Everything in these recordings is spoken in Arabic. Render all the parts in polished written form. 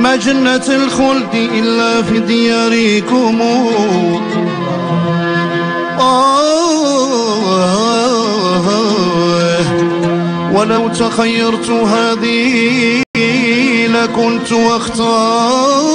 ما جنة الخلد إلا في دياركم ولو تخيرت هذه لكنت أختار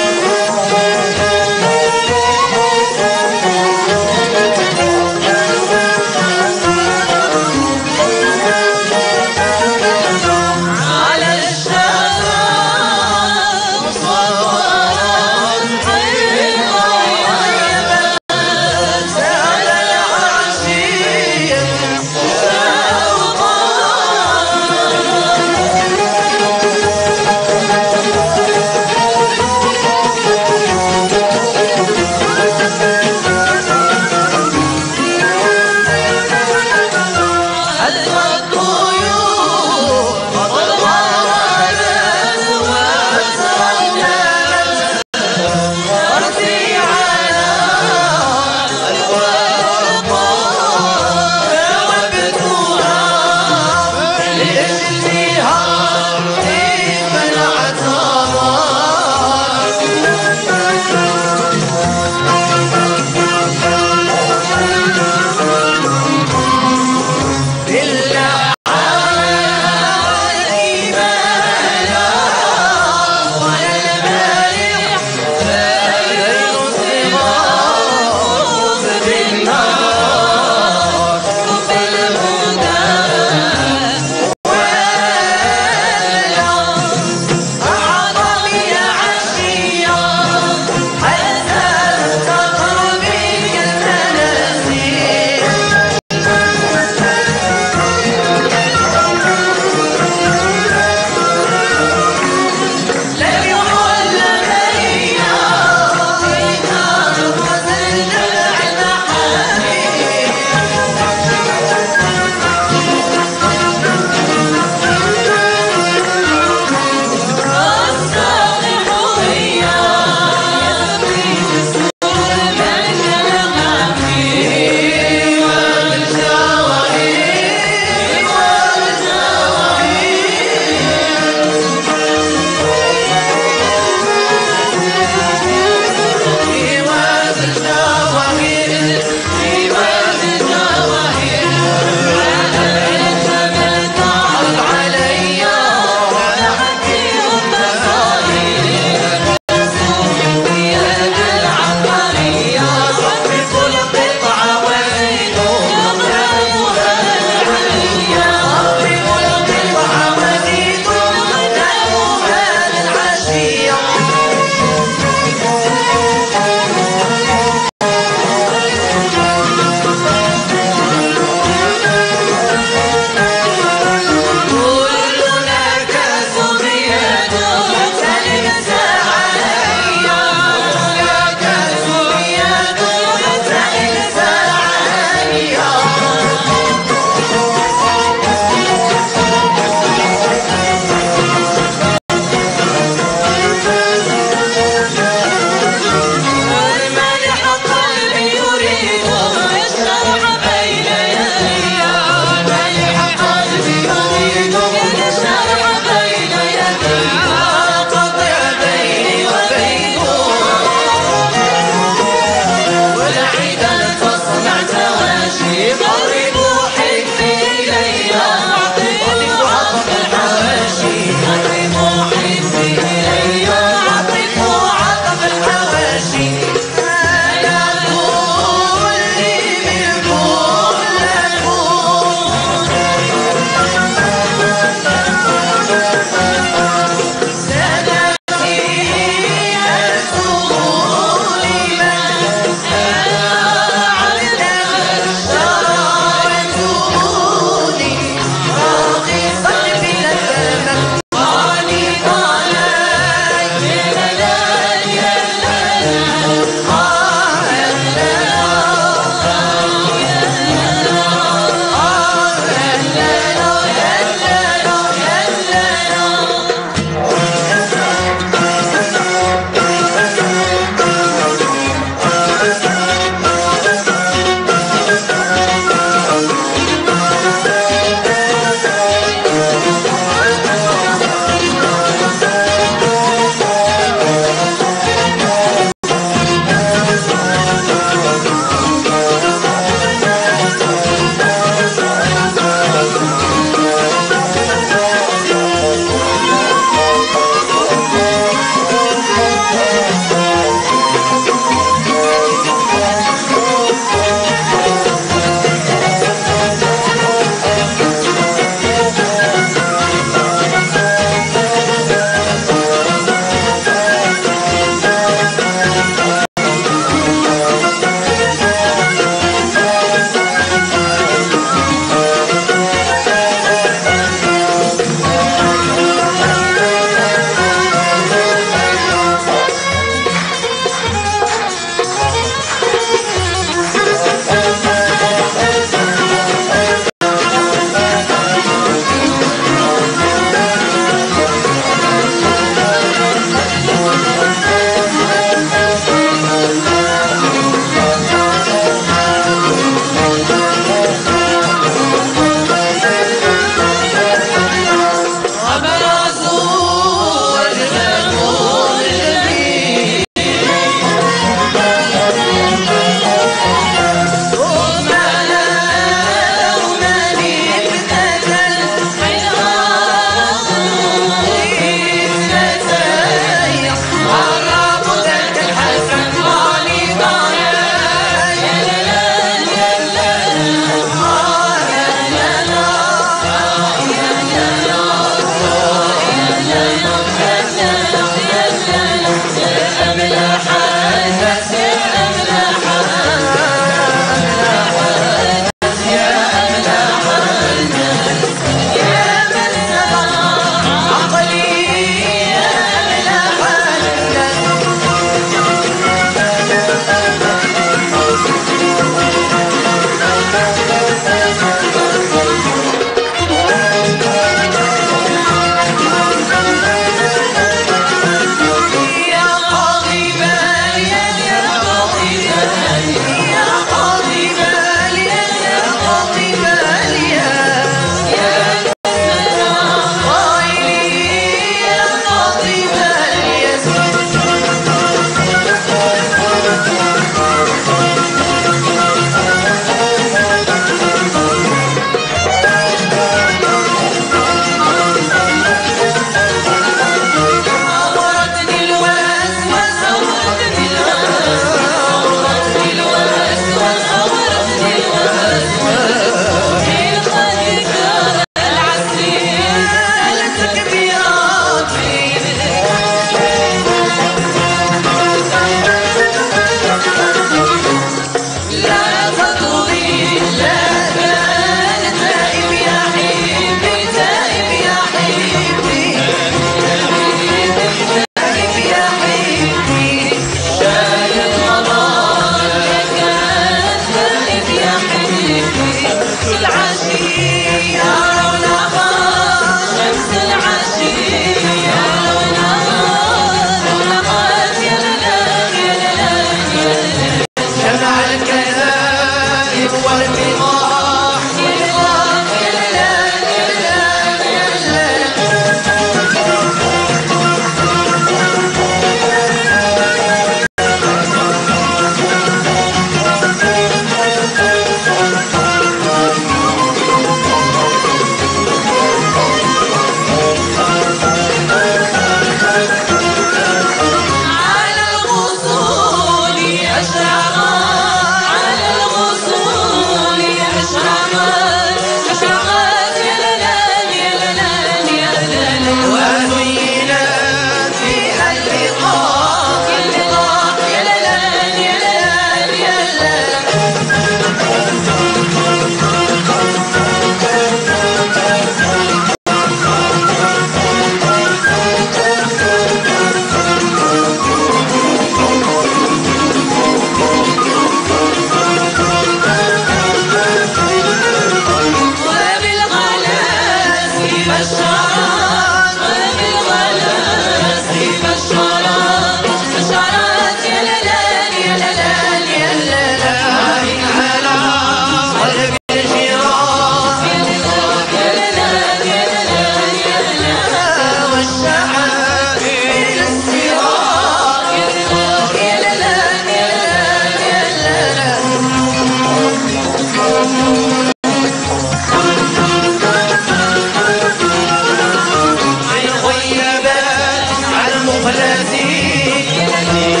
والذي